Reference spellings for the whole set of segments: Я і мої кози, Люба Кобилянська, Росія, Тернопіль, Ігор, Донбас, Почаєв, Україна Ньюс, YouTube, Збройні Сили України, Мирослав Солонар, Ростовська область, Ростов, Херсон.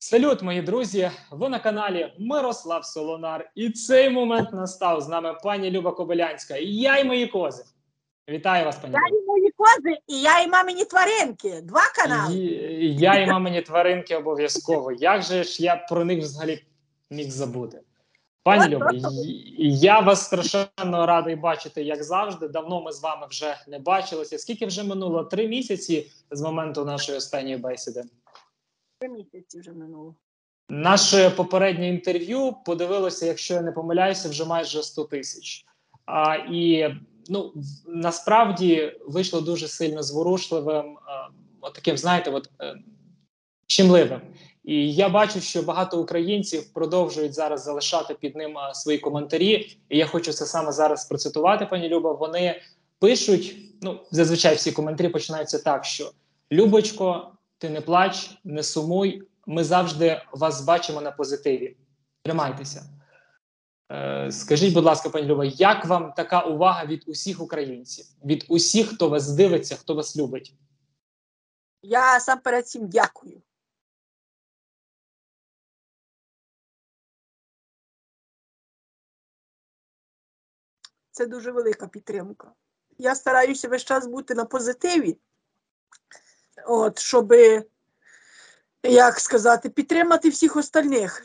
Салют, мої друзі! Ви на каналі Мирослав Солонар. І цей момент настав. З нами пані Люба Кобилянська. І я, і мої кози. Вітаю вас, пані. Я, і мої кози, і я, і мамині тваринки. Два канали. Я, і мамині тваринки обов'язково. Як же ж я про них взагалі міг забути? Пані Люба, я вас страшенно радий бачити, як завжди. Давно ми з вами вже не бачилися. Скільки вже минуло? 3 місяці з моменту нашої останньої бесіди. 3 місяці вже минуло. Наше попереднє інтерв'ю подивилося, якщо я не помиляюся, вже майже 100 тисяч. Насправді вийшло дуже сильно зворушливим, чимливим. І я бачу, що багато українців продовжують зараз залишати під ним свої коментарі. І я хочу це саме зараз процитувати, пані Люба. Вони пишуть, зазвичай всі коментарі починаються так, що «Любочко, ти не плач, не сумуй, ми завжди вас бачимо на позитиві. Тримайтеся». Скажіть, будь ласка, пані Люба, як вам така увага від усіх українців? Від усіх, хто вас дивиться, хто вас любить? Я сам перед всім дякую. Це дуже велика підтримка. Я стараюся весь час бути на позитиві. Щоб, як сказати, підтримати всіх остальних.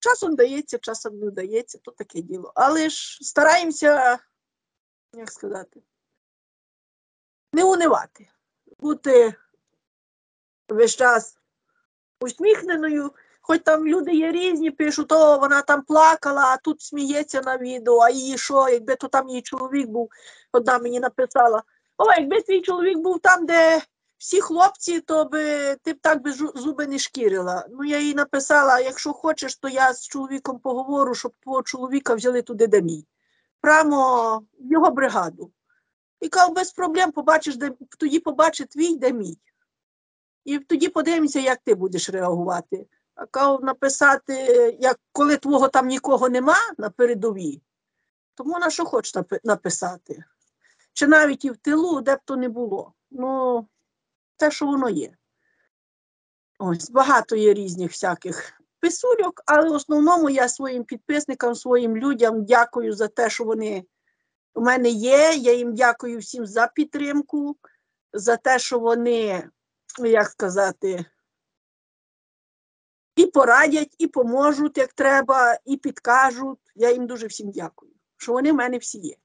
Часом дається, часом не дається, то таке діло. Але ж стараємося, як сказати, не унивати. Бути весь час усміхненою. Хоч там люди є різні, пишуть, то вона там плакала, а тут сміється на відео, а її що, якби то там її чоловік був, одна мені написала. Якби твій чоловік був там, де всі хлопці, то ти б так би зуби не шкірила. Я їй написала, якщо хочеш, то я з чоловіком поговорю, щоб твого чоловіка взяли туди, де мій. Прямо в його бригаду. І кажу, без проблем, тоді побачить твій, де мій. І тоді подивимося, як ти будеш реагувати. А кажу, написати, як коли твого там нікого нема на передовій, тому вона що хоче написати. Чи навіть і в тилу, де б то не було. Те, що воно є. Багато є різних всяких писульок, але в основному я своїм підписникам, своїм людям дякую за те, що вони у мене є. Я їм дякую всім за підтримку, за те, що вони, як сказати, і порадять, і поможуть, як треба, і підкажуть. Я їм дуже всім дякую, що вони в мене всі є.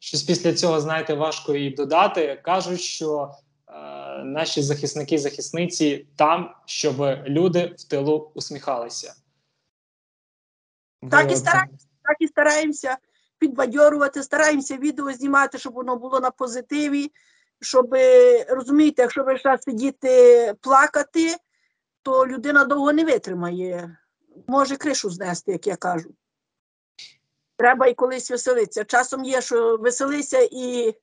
Щось після цього, знаєте, важко і додати. Кажуть, що наші захисники і захисниці там, щоб люди в тилу усміхалися. Так і стараємося підбадьорувати, стараємося відео знімати, щоб воно було на позитиві, щоб, розумієте, якщо ви зараз сидіти плакати, то людина довго не витримає. Може кришу знести, як я кажу. Треба і колись веселитися. Часом є, що веселися і,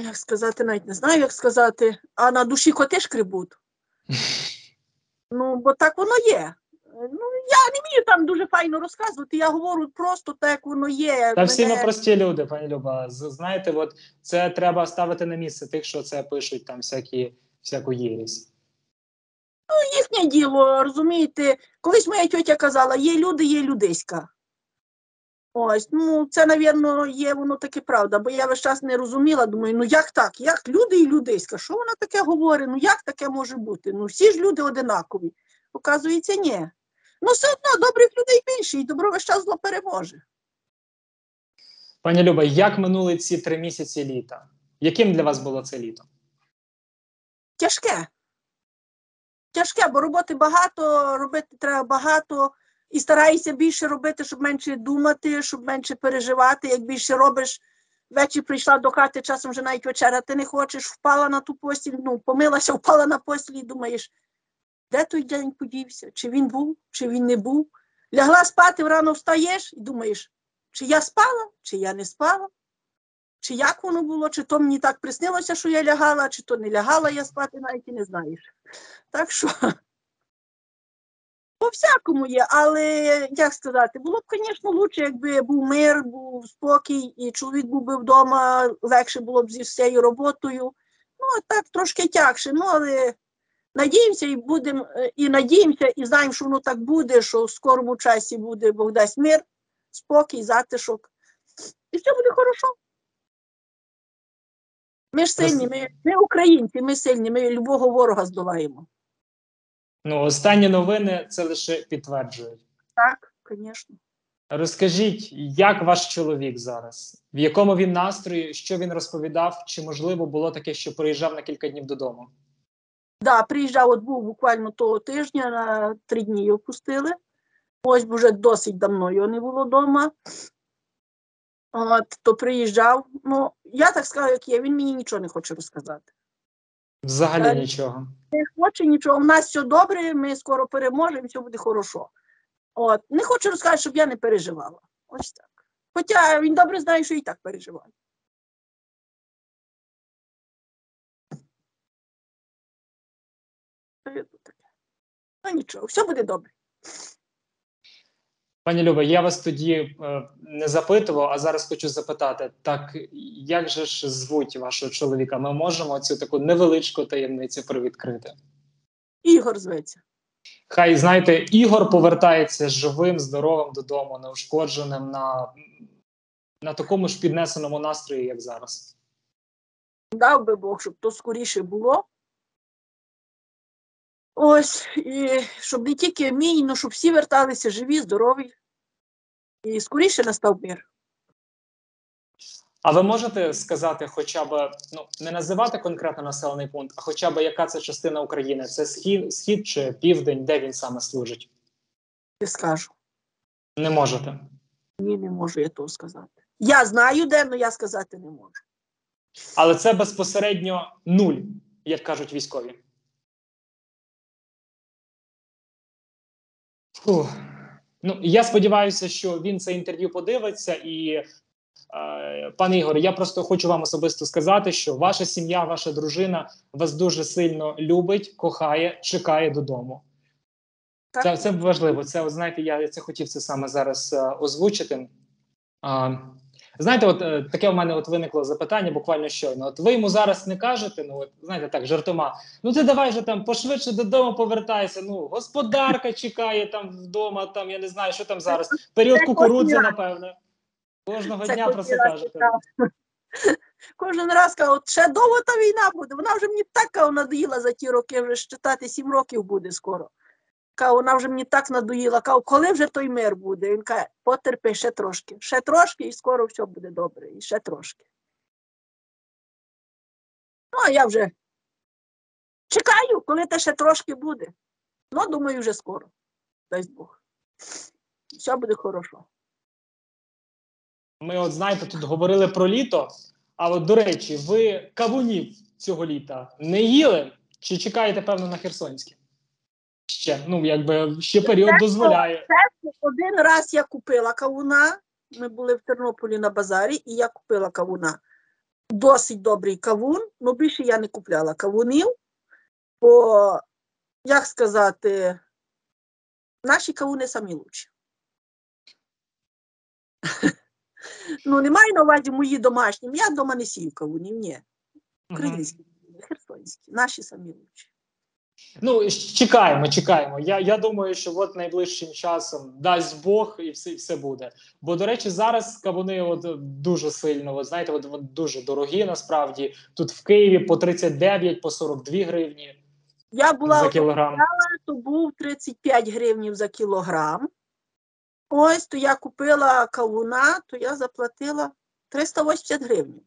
як сказати, навіть не знаю, як сказати, а на душі коти шкребуть. Бо так воно є. Я не вмію там дуже файно розказувати, я говорю просто так, як воно є. Та всі ми прості люди, пані Люба. Знаєте, це треба ставити на місце тих, що це пишуть, там всяку єресь. Їхнє діло, розумієте, колись моя тьотя казала, є люди, є людиська. Це, напевно, є воно таки правда, бо я весь час не розуміла, думаю, як так, як люди і людиська, що вона таке говорить, як таке може бути, всі ж люди одинакові. Оказується, ні. Все одно, добрих людей більше, і добро весь час зло переможе. Пані Люба, як минули ці 3 місяці літа? Яким для вас було це літо? Тяжке. Тяжке, бо роботи багато, робити треба багато, і стараюся більше робити, щоб менше думати, щоб менше переживати. Як більше робиш, ввечері прийшла до хати, часом вже навіть вечора, ти не хочеш, впала на ту постіль, помилася, впала на постіль і думаєш, де той день подівся, чи він був, чи він не був. Лягла спати, врано встаєш і думаєш, чи я спала, чи я не спала, чи як воно було, чи то мені так приснилося, що я лягала, чи то не лягала я спати, навіть і не знаєш. Так що По-всякому є, але, як сказати, було б, звісно, краще, якби був мир, був спокій, і чоловік був би вдома, легше було б зі всією роботою. Ну, так, трошки тягше, ну, але надіємося і будемо, і надіємося, і знаємо, що воно так буде, що в скорому часі буде, Бог дасть, мир, спокій, затишок. І все буде хорошо. Ми ж сильні, ми українці, ми сильні, ми любого ворога здолаємо. Ну, останні новини це лише підтверджують. Так, звісно. Розкажіть, як ваш чоловік зараз? В якому він настрої? Що він розповідав? Чи, можливо, було таке, що приїжджав на кілька днів додому? Так, да, приїжджав, от був буквально того тижня, на 3 дні його пустили. Ось вже досить давно його не було вдома. От, то приїжджав. Ну, я так сказала, як є, він мені нічого не хоче розказати. Взагалі нічого. Не хоче нічого. У нас все добре, ми скоро переможемо, все буде хорошо. От. Не хочу розказати, щоб я не переживала. Ось так. Хоча він добре знає, що і так переживає. Ну нічого, все буде добре. Пані Люба, я вас тоді не запитував, а зараз хочу запитати, так як же ж звуть вашого чоловіка? Ми можемо цю таку невеличку таємницю привідкрити? Ігор зветься. Хай, знаєте, Ігор повертається живим, здоровим додому, неушкодженим, на такому ж піднесеному настрої, як зараз. Дав би Бог, щоб то скоріше було. Ось, і щоб не тільки мій, але щоб всі верталися живі, здорові. І скоріше настав мир. А ви можете сказати хоча б, ну, не називати конкретно населений пункт, а хоча б яка це частина України? Це схід чи південь? Де він саме служить? Не скажу. Не можете? Ні, не можу я того сказати. Я знаю де, але я сказати не можу. Але це безпосередньо нуль, як кажуть військові. Фух. Ну, я сподіваюся, що він це інтерв'ю подивиться, і, пане Ігоре, я просто хочу вам особисто сказати, що ваша сім'я, ваша дружина вас дуже сильно любить, кохає, чекає додому. Це важливо. Це, знаєте, я це хотів це саме зараз озвучити. Знаєте, от таке в мене от виникло запитання буквально щойно. От ви йому зараз не кажете, ну, от, знаєте, так, жартома, ну ти давай же там пошвидше додому повертайся, ну, господарка чекає там вдома, там, я не знаю, що там зараз, період кукурудзи, напевно. Кожного дня про це кажете. Кожен раз кажу, от ще довго та війна буде, вона вже мені так надоїла за ті роки, вже щитати 7 років буде скоро. Вона вже мені так надоїла, коли вже той мир буде? Він каже, потерпи ще трошки і скоро все буде добре, і ще трошки. Ну, а я вже чекаю, коли те ще трошки буде. Ну, думаю, вже скоро, дай Бог. Все буде хорошо. Ми, от знаєте, тут говорили про літо, а от, до речі, ви кавунів цього літа не їли? Чи чекаєте, певно, на херсонські? Ще, ну, якби, ще період дозволяє. Один раз я купила кавуна, ми були в Тернополі на базарі, і я купила кавуна. Досить добрий кавун, але більше я не купляла кавунів, бо, як сказати, наші кавуни самі лучші. Ну, немає на увазі мої домашні, я вдома не сію кавунів, ні. Українські, херсонські, наші самі лучші. Ну, чекаємо, чекаємо. Я думаю, що от найближчим часом дасть Бог і все буде. Бо, до речі, зараз кавуни от дуже сильно, от, знаєте, от дуже дорогі насправді. Тут в Києві по 39, по 42 гривні за кілограм. Я була, то був 35 гривнів за кілограм. Ось, то я купила кавуна, то я заплатила 380 гривень.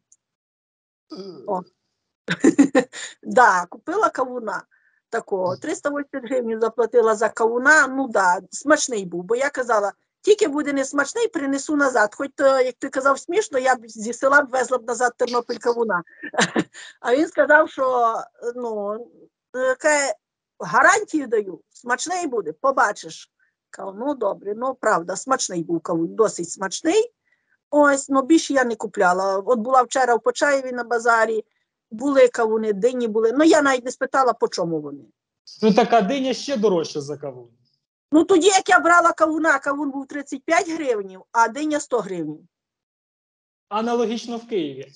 Так, купила кавуна. Такого, 380 гривень заплатила за кавуна, ну да, смачний був, бо я казала, тільки буде не смачний, принесу назад, хоч, як ти казав, смішно, я б зі села б везла б назад Тернопіль кавуна. А він сказав, що, ну, гарантію даю, смачний буде, побачиш. Кажу, ну добре, ну правда, смачний був кавун, досить смачний, ось, ну більше я не купляла, от була вчора в Почаєві на базарі, були кавуни, дині були. Ну, я навіть не спитала, по чому вони. Ну, така диня ще дорожча за кавун. Ну тоді, як я брала кавуна, кавун був 35 гривень, а диня 100 гривень. Аналогічно в Києві.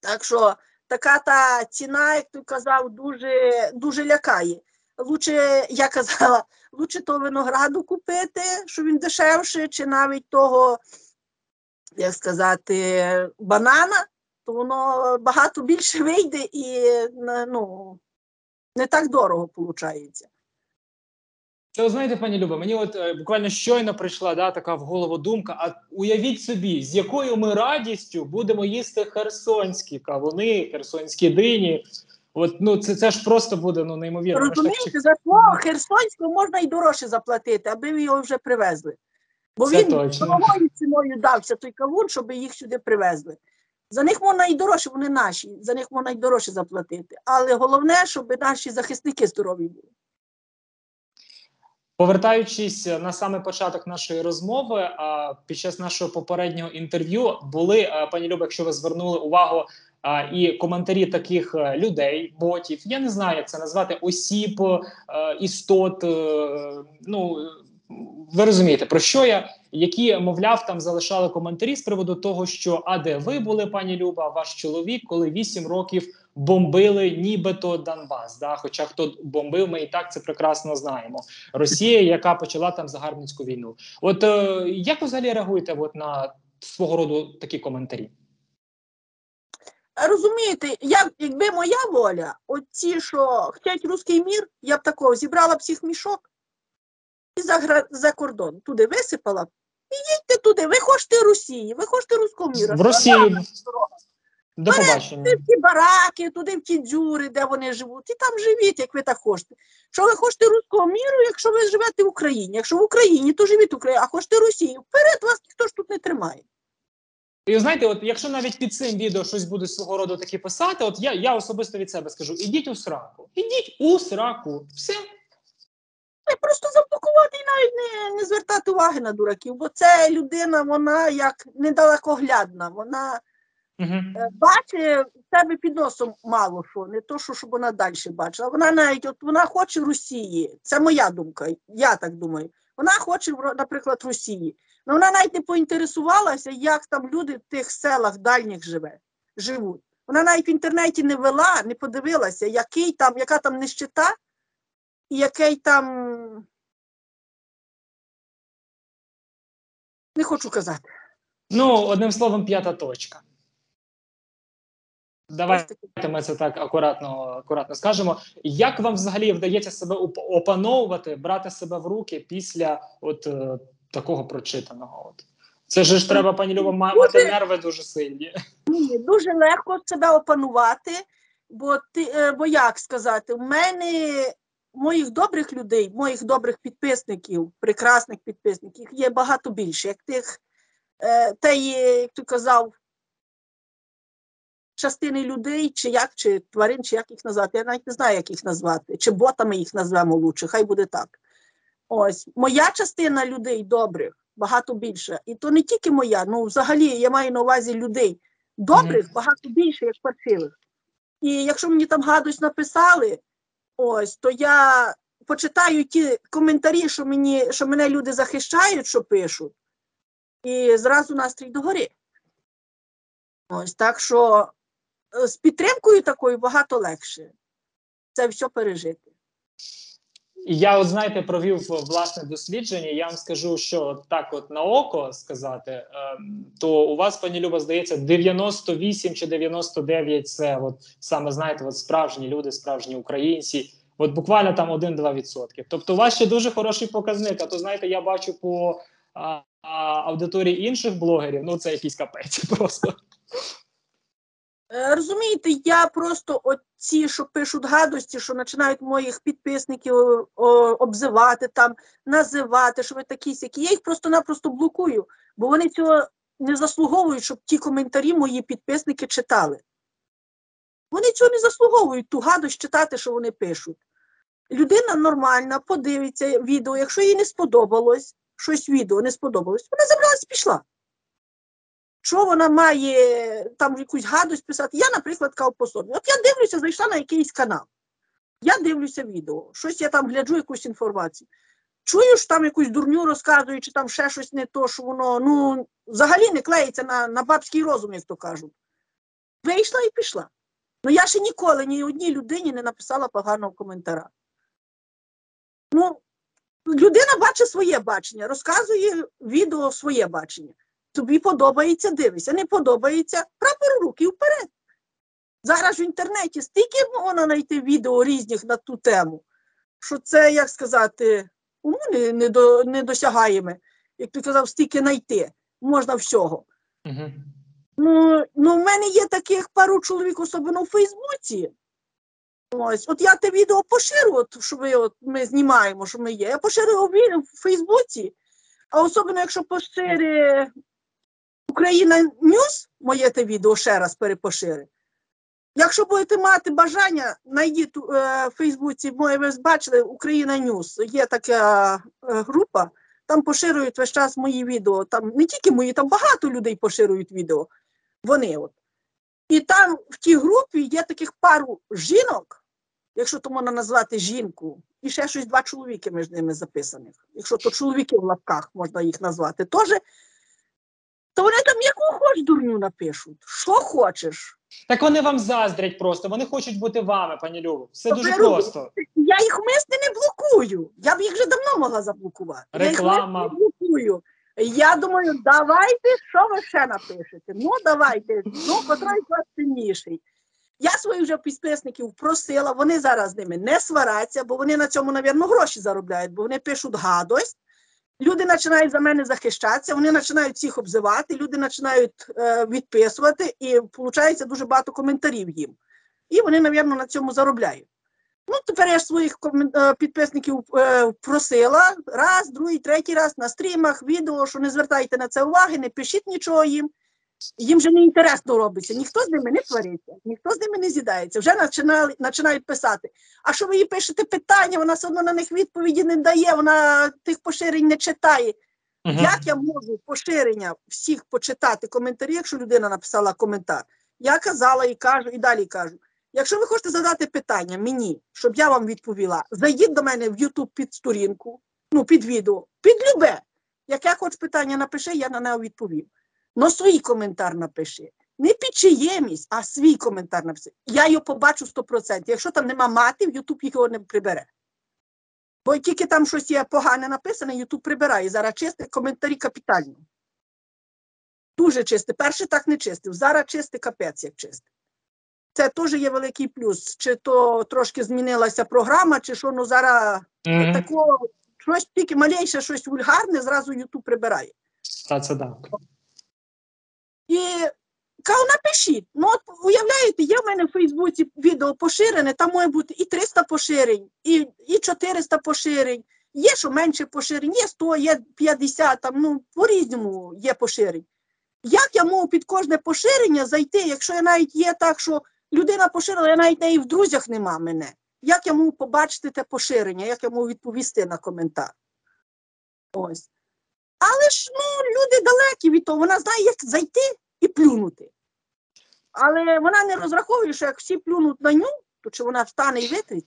Так що, така та ціна, як ти казав, дуже лякає. Лучше, я казала, лучше то винограду купити, що він дешевше, чи навіть того, як сказати, банана, то воно багато більше вийде і, ну, не так дорого виходить. Це, знаєте, пані Люба, мені от буквально щойно прийшла така в голову думка, а уявіть собі, з якою ми радістю будемо їсти херсонські кавуни, херсонські дині. От, ну, це ж просто буде, ну, неймовірно. Розумієте, за слово херсонське можна і дорожче заплатити, аби ви його вже привезли. Бо це він дорогою ціною дався той кавун, щоб їх сюди привезли. За них можна і дорожче, вони наші, за них можна і дорожче заплатити. Але головне, щоб наші захисники здорові були. Повертаючись на саме початок нашої розмови, під час нашого попереднього інтерв'ю були, пані Люба, якщо ви звернули увагу, і коментарі таких людей, ботів, я не знаю, як це назвати, осіб, істот, ну, ви розумієте, про що я, які, мовляв, там залишали коментарі з приводу того, що, а де ви були, пані Люба, ваш чоловік, коли 8 років бомбили нібито Донбас, да? Хоча хто бомбив, ми і так це прекрасно знаємо. Росія, яка почала там загарбницьку війну. От як ви взагалі реагуєте на свого роду такі коментарі? Розумієте, якби моя воля, оці, що хочуть руський мір, я б такого зібрала б всіх мішок і за кордон туди висипала. Їдьте туди, ви хочете Росії, ви хочете руського міра. В Росії. До побачення. Туди в ті бараки, туди в ті дзюри, де вони живуть, і там живіть, як ви так хочете. Що ви хочете руського міру, якщо ви живете в Україні. Якщо в Україні, то живіть в Україні, а хочете Росії. Вперед вас ніхто ж тут не тримає. І знаєте, от якщо навіть під цим відео щось буде свого роду такі писати, от я особисто від себе скажу, ідіть у сраку. Ідіть у сраку. Все. Просто заблокувати і навіть не звертати уваги на дураків, бо ця людина, вона як недалекоглядна, вона бачить в себе під носом мало що, не то, щоб вона далі бачила. Вона навіть, от вона хоче в Росії, це моя думка, я так думаю. Вона хоче, наприклад, в Росії. Но вона навіть не поінтересувалася, як там люди в тих селах дальніх живуть. Вона навіть в інтернеті не вела, не подивилася, яка там нищета і який там... Не хочу казати. Ну, одним словом, п'ята точка. Давайте ми це так акуратно скажемо. Як вам взагалі вдається себе опановувати, брати себе в руки після от такого прочитаного? Це ж треба, пані Люба, мати нерви дуже сильні. Ні, дуже легко себе опанувати, бо як сказати, в мене, моїх добрих людей, моїх добрих підписників, прекрасних підписників, є багато більше, як тих, як ти казав, частини людей, чи як, чи тварин, чи як їх назвати. Я навіть не знаю, як їх назвати. Чи ботами їх назвемо лучше, хай буде так. Ось. Моя частина людей добрих багато більше. І то не тільки моя, ну взагалі я маю на увазі людей добрих багато більше, як паршивих. І якщо мені там гадость написали, ось, то я почитаю ті коментарі, що мене люди захищають, що пишуть, і зразу настрій догори. Ось, так що... З підтримкою такою багато легше це все пережити. Я, от знаєте, провів власне дослідження, я вам скажу, що так от на око сказати, то у вас, пані Люба, здається, 98 чи 99 – це от саме, знаєте, от справжні люди, справжні українці, от буквально там 1-2%. Тобто у вас ще дуже хороший показник, а то, знаєте, я бачу по аудиторії інших блогерів, ну це якийсь капець просто. Розумієте, я просто оці, що пишуть гадості, що починають моїх підписників обзивати, там, називати, що ви такі-сякі, я їх просто-напросто блокую, бо вони цього не заслуговують, щоб ті коментарі мої підписники читали. Вони цього не заслуговують, ту гадость читати, що вони пишуть. Людина нормальна, подивиться відео, якщо їй не сподобалось, щось відео не сподобалось, вона забралась і пішла. Що вона має там якусь гадость писати? Я, наприклад, така особа. От я дивлюся, зайшла на якийсь канал. Я дивлюся відео, щось я там гляджу, якусь інформацію. Чую, що там якусь дурню розказують, чи там ще щось не то, що воно, ну, взагалі не клеїться на бабський розум, як то кажуть. Вийшла і пішла. Ну, я ще ніколи ні одній людині не написала поганого коментаря. Ну, людина бачить своє бачення, розказує відео своє бачення. Тобі подобається, дивися, не подобається, прапор у руки, вперед. Зараз в інтернеті стільки можна знайти відео різних на ту тему, що це, як сказати, уму недосягаємо. Як ти казав, стільки знайти, можна всього. Угу. Ну, в мене є таких пару чоловік, особливо в Фейсбуці. Ось, от я те відео поширю, що ми знімаємо, що ми є. Я поширю в Фейсбуці, а особливо, якщо пошири Україна Ньюс, моє те відео ще раз перепошири. Якщо будете мати бажання, знайдіть в Фейсбуці, ви бачили, Україна Ньюс, є така група, там поширюють весь час мої відео, там не тільки мої, там багато людей поширюють відео, вони от. І там в тій групі є таких пару жінок, якщо то можна назвати жінку, і ще щось два чоловіки між ними записаних, якщо то чоловіки в лапках можна їх назвати теж, то вони там яку хоч дурню напишуть, що хочеш. Так вони вам заздрять просто, вони хочуть бути вами, пані Любо. Все то дуже просто. Я їх мисли не блокую. Я б їх вже давно могла заблокувати. Реклама. Я їх мисли не блокую. Я думаю, давайте, що ви ще напишете? Ну, давайте, ну, котрий з вас сильніший. Я своїх вже підписників просила, вони зараз з ними не сваряться, бо вони на цьому, мабуть, гроші заробляють, бо вони пишуть гадость. Люди починають за мене захищатися, вони починають всіх обзивати, люди починають відписувати, і виходить дуже багато коментарів їм. І вони, мабуть, на цьому заробляють. Ну, тепер я ж своїх підписників просила раз, другий, третій раз на стрімах, відео, що не звертайте на це уваги, не пишіть нічого їм. Їм вже не інтересно робиться, ніхто з ними не свариться, ніхто з ними не з'їдається. Вже починають писати. А що ви їй пишете питання, вона все одно на них відповіді не дає, вона тих поширень не читає. Uh-huh. Як я можу поширення всіх почитати коментарі, якщо людина написала коментар? Я казала і кажу, і далі кажу. Якщо ви хочете задати питання мені, щоб я вам відповіла, зайдіть до мене в YouTube під сторінку, ну, під відео, під любе. Яке хоч питання напиши, я на нього відповім. Ну, свій коментар напиши. Не підчиємість, а свій коментар напиши. Я його побачу 100%. Якщо там нема матів, Ютуб його не прибере. Бо тільки там щось є погане написане, Ютуб прибирає. Зараз чисті коментарі капітальні. Дуже чисті. Перший так не чистив. Зараз чистий капець, як чистий. Це теж є великий плюс. Чи то трошки змінилася програма, чи що, ну зараз такого, щось тільки маленьше, щось вульгарне, зразу Ютуб прибирає. Це так. І кажу, напишіть. Ну, от, уявляєте, є в мене в Фейсбуці відео поширене, там може бути і 300 поширень, і 400 поширень, є, що менше поширень, є 100, є 50, там, ну, по-різному є поширень. Як я можу під кожне поширення зайти, якщо я навіть є так, що людина поширила, я навіть неї в друзях нема мене. Як я можу побачити те поширення, як я можу відповісти на коментар? Ось. Але ж, ну, люди далекі від того, вона знає, як зайти і плюнути. Але вона не розраховує, що як всі плюнуть на ню, то чи вона встане і витрить?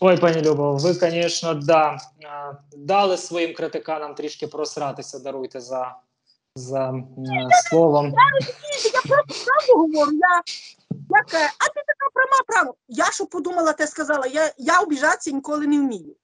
Ой, пані Любо, ви, звісно, да, дали своїм критиканам трішки просратися, даруйте за словом. Я просто правду говорю, а ти така права. Я що подумала, те сказала, я обіжатися ніколи не вмію.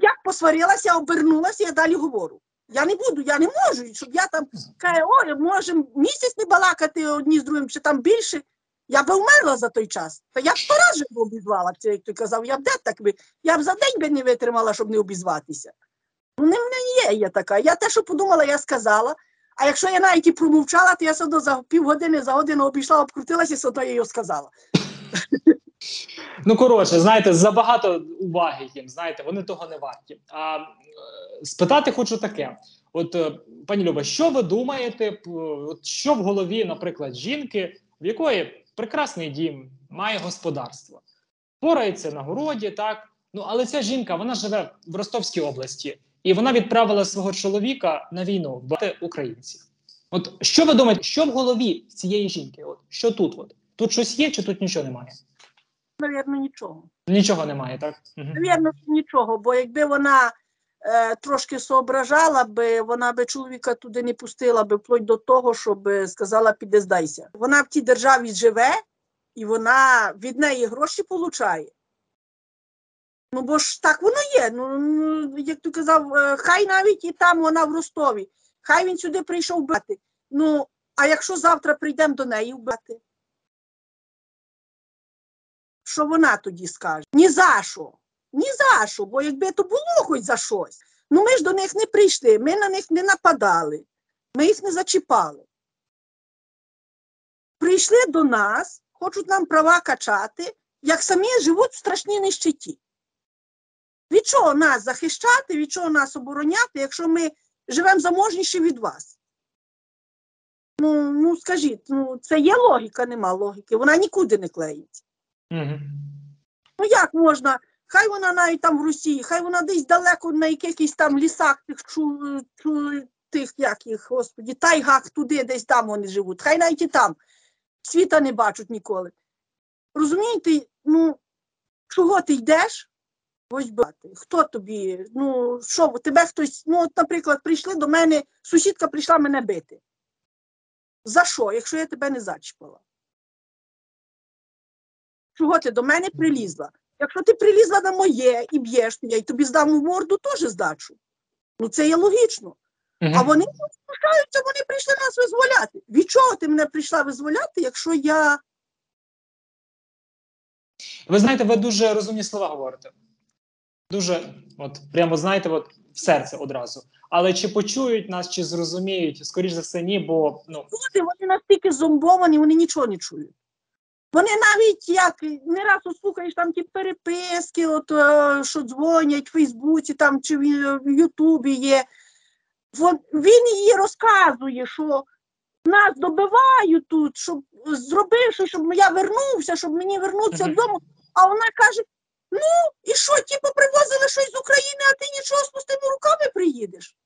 Як посварилася, обернулася, я далі говорю. Я не буду, я не можу, щоб я там, ой, можемо місяць не балакати одні з другим, чи там більше. Я би вмерла за той час. Та я б поражу би обізвала, як ти казав, я б де так би, я б за день би не витримала, щоб не обізватися. Ну, не в мене є я така. Я те, що подумала, я сказала. А якщо я навіть і промовчала, то я все одно за півгодини, за годину обійшла, обкрутилася, і все одно я її сказала. Ну, коротше, знаєте, забагато уваги їм, знаєте, вони того не варті. А спитати хочу таке. От, пані Люба, що ви думаєте, що в голові, наприклад, жінки, в якої прекрасний дім, має господарство, порається на городі, так? Ну, але ця жінка, вона живе в Ростовській області, і вона відправила свого чоловіка на війну вбивати українців. От, що ви думаєте, що в голові цієї жінки? От, що тут? Тут щось є, чи тут нічого немає? навірно, нічого. Нічого немає, так? Навірно, нічого, бо якби вона трошки соображала би, вона би чоловіка туди не пустила би, вплоть до того, щоб сказала, піди здайся. Вона в тій державі живе, і вона від неї гроші получає. Ну, бо ж так воно є. Ну, як ти казав, хай навіть і там вона в Ростові, хай він сюди прийшов вбивати. Ну, а якщо завтра прийдемо до неї вбивати? Що вона тоді скаже? Ні за що. Ні за що, бо якби то було хоч за щось. Ну, ми ж до них не прийшли, ми на них не нападали, ми їх не зачіпали. Прийшли до нас, хочуть нам права качати, як самі живуть в страшній нищеті. Від чого нас захищати, від чого нас обороняти, якщо ми живемо заможніше від вас? Ну скажіть, ну, це є логіка, нема логіки, вона нікуди не клеїться. Угу. Ну як можна, хай вона навіть там в Росії, хай вона десь далеко на якихось там лісах тайгах туди, десь там вони живуть, хай навіть і там, світа не бачать ніколи. Розумієте, ну, чого ти йдеш? Ось бати, хто тобі, ну, що, тебе хтось, ну, от, наприклад, прийшли до мене, сусідка прийшла мене бити. За що, якщо я тебе не зачіпала? Чого ти до мене прилізла? Якщо ти прилізла на моє і б'єш, то я й тобі здам в морду теж здачу. Ну, це є логічно. Угу. А вони спускаються, вони прийшли нас визволяти. Від чого ти мене прийшла визволяти, якщо я... Ви знаєте, ви дуже розумні слова говорите. Дуже, от, прямо, знаєте, от, в серце одразу. Але чи почують нас, чи зрозуміють? Скоріш за все, ні, бо, ну... Люди, вони настільки зомбовані, вони нічого не чують. Вони навіть, як, не раз услухаєш там ті переписки, от, що дзвонять в Фейсбуці, там, чи в Ютубі є. Він їй розказує, що нас добивають тут, щоб зробивши, щоб я вернувся, щоб мені вернутися додому. А вона каже... Ну, і що, типу, привозили щось з України, а ти нічого з пустими руками приїдеш?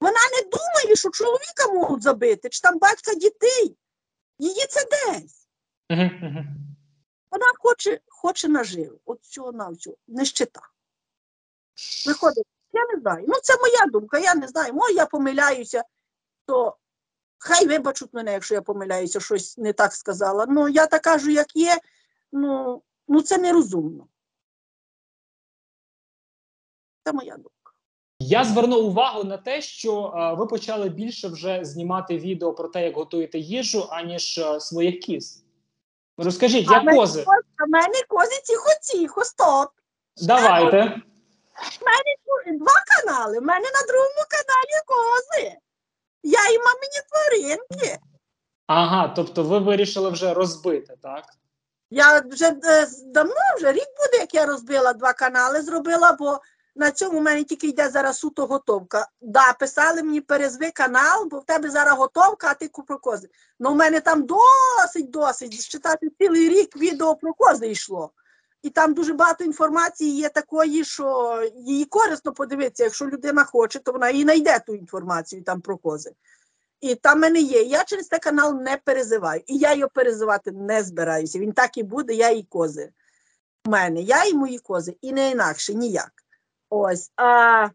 Вона не думає, що чоловіка можуть забити, чи там батька дітей. Її це десь. Вона хоче наживи. От всього-навсього. Нищета. Виходить, я не знаю. Ну, це моя думка, я не знаю. Може, я помиляюся, то хай вибачуть мене, якщо я помиляюся, щось не так сказала. Ну, я так кажу, як є, ну... Ну, це нерозумно. Це моя думка. Я звернув увагу на те, що ви почали більше вже знімати відео про те, як готуєте їжу, аніж своїх кіз. Розкажіть, як кози? У мене кози тихо-тихо, стоп. Давайте. У мене два канали. У мене на другому каналі кози. Я і мамині тваринки. Ага, тобто ви вирішили вже розбити, так? Я вже давно, вже рік буде, як я розбила два канали, зробила, бо на цьому в мене тільки йде зараз суто готовка. Да, писали мені, перезви канал, бо в тебе зараз готовка, а ти про кози. Ну, в мене там досить, читати цілий рік відео про кози йшло. І там дуже багато інформації є такої, що її корисно подивитися, якщо людина хоче, то вона і знайде ту інформацію там про кози. І там мене є. Я через цей канал не перезиваю. І я його перезивати не збираюся. Він так і буде, я і кози. У мене. Я і мої кози. І не інакше, ніяк. Ось. А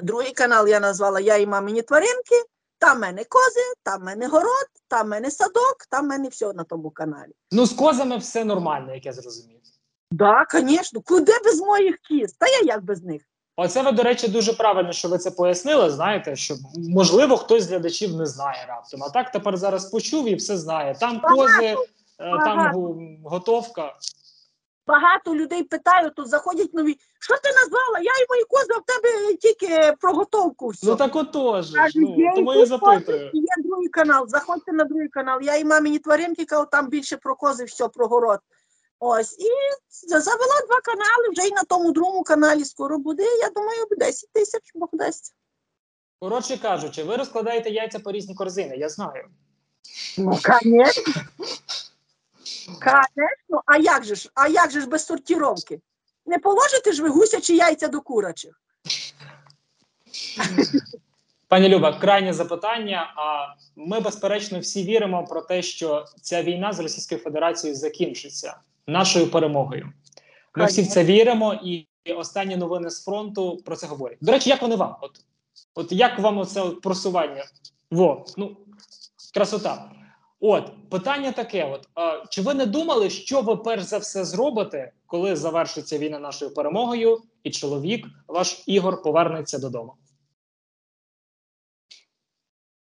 другий канал я назвала «Я і мамині тваринки». Там в мене кози, там в мене город, там в мене садок, там в мене все на тому каналі. Ну, з козами все нормально, як я зрозумів. Так, да, звісно. Куди без моїх кіз? Та я як без них? Оце ви, до речі, дуже правильно, що ви це пояснили, знаєте, що, можливо, хтось з глядачів не знає раптом. А так тепер зараз почув і все знає. Там кози, там готовка. Багато людей питають, тут заходять нові. Що ти назвала? Я і мої кози, а в тебе тільки про готовку. Все. Ну так отож, ну, тому я запитую. Є другий канал, заходьте на другий канал. Я і мамині тваринки, там більше про кози, все, про город. Ось, і завела два канали, вже й на тому другому каналі скоро буде, я думаю, 10 тисяч, Бог дасть. Коротше кажучи, ви розкладаєте яйця по різні корзини, я знаю. Ну, звісно. А як же ж без сортіровки? Не положите ж ви гусячі яйця до курачих? Пані Люба, крайнє запитання. А ми, безперечно, всі віримо про те, що ця війна з Російською Федерацією закінчиться. нашою перемогою. Ми всі в це віримо, і останні новини з фронту про це говорять. До речі, як вони вам? От як вам оце просування? Ну, красота. От, питання таке, чи ви не думали, що ви перш за все зробите, коли завершиться війна нашою перемогою, і чоловік, ваш Ігор, повернеться додому?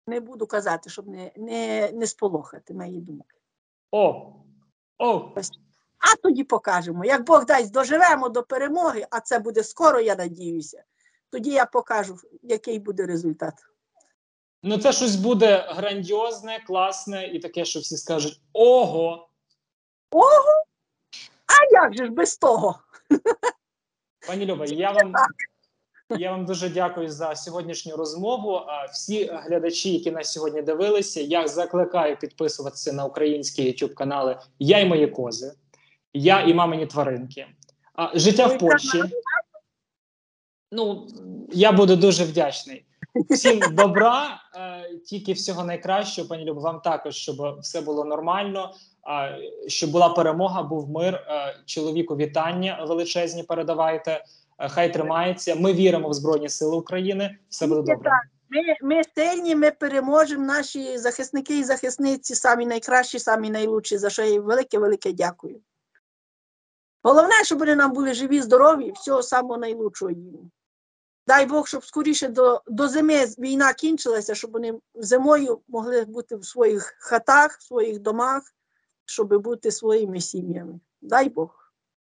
Не буду казати, щоб не сполохати мої думки. А тоді покажемо. Як Бог дасть, доживемо до перемоги, а це буде скоро, я надіюся. Тоді я покажу, який буде результат. Ну, це щось буде грандіозне, класне і таке, що всі скажуть «Ого!». Ого? А як же ж без того? Пані Люба, я вам дуже дякую за сьогоднішню розмову. Всі глядачі, які нас сьогодні дивилися, я закликаю підписуватися на українські YouTube-канали «Я і мої кози», «Я і мамині тваринки», «Життя в Польщі». Ну, я буду дуже вдячний. Всім добра, тільки всього найкращого, пані Любо, вам також, щоб все було нормально, щоб була перемога, був мир, чоловіку вітання величезні передавайте, хай тримається, ми віримо в Збройні Сили України, все буде добре. Ми сильні, ми переможемо, наші захисники і захисниці самі найкращі, самі найлучші, за що я велике-велике дякую. Головне, щоб вони нам були живі, здорові, всього самого найлучшого їм. Дай Бог, щоб скоріше до зими війна кінчилася, щоб вони зимою могли бути в своїх хатах, в своїх домах, щоб бути своїми сім'ями. Дай Бог.